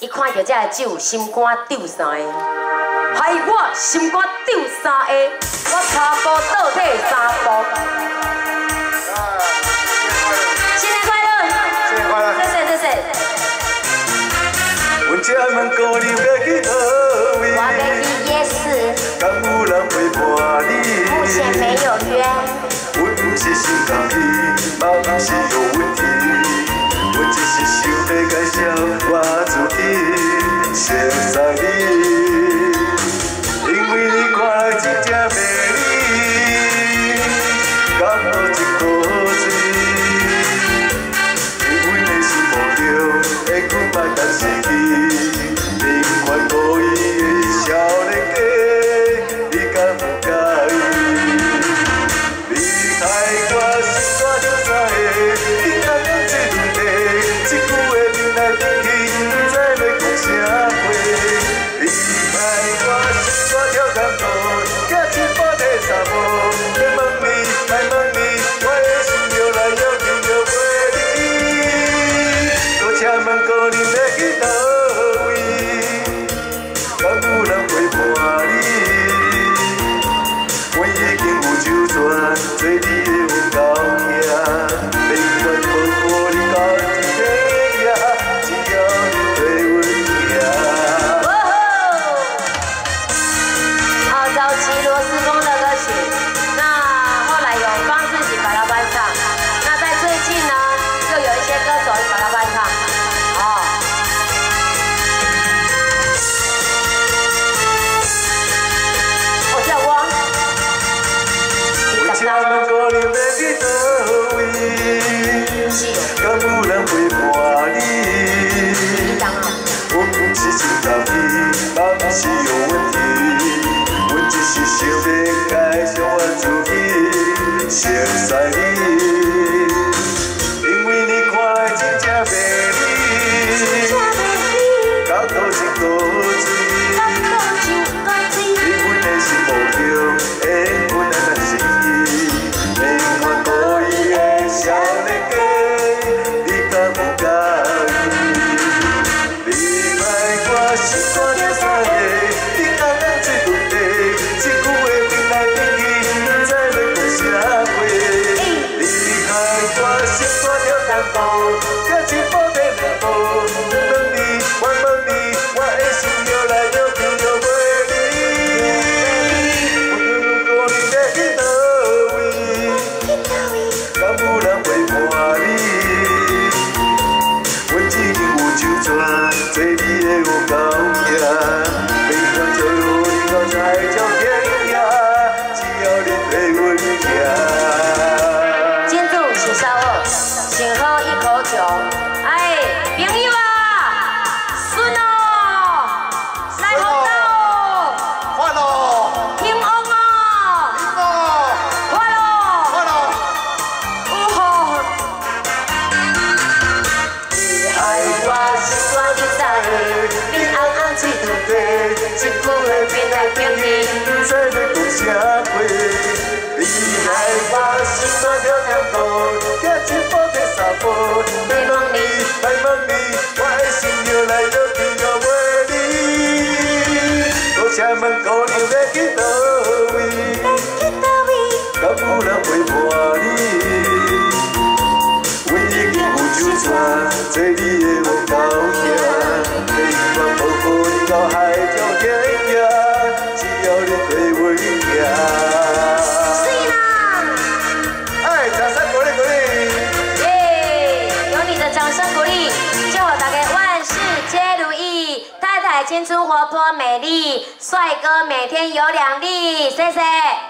伊看到这个酒，心肝丢三个，害我心肝丢三个，我差步倒退三步。新年快乐！新年快乐！谢谢谢谢。阮这门姑娘要去叨位？我要去夜市。敢有人陪伴你？目前没有约。我不是心脏病，也不是有问题。 我只是想要介绍我自己，熟悉你，因为你看来真正迷你，感觉真可惜。因为你是无聊，会久莫等失去，宁愿无依的少年家，你敢有介意？离开我心肝就知的，你敢有这问题？ 一句话面来面去，不知要讲啥话。离开我，心肝跳江湖，行一步退三步。要问你，来问你，我的心摇来摇去，摇袂离。我请问姑娘要去叨位？敢有人陪伴你？我已经有酒醉，做你的阮狗仔，免怨无辜你到。 是有问题，我只是想要介绍我自己，熟悉你，因为你看来真正迷你，感觉真可惜，你阮的心无聊，缘分难难失去，宁愿故意的少年家，你敢有介意？离开我心肝跳三下。 青春活泼美丽，帅哥每天有2例，谢谢。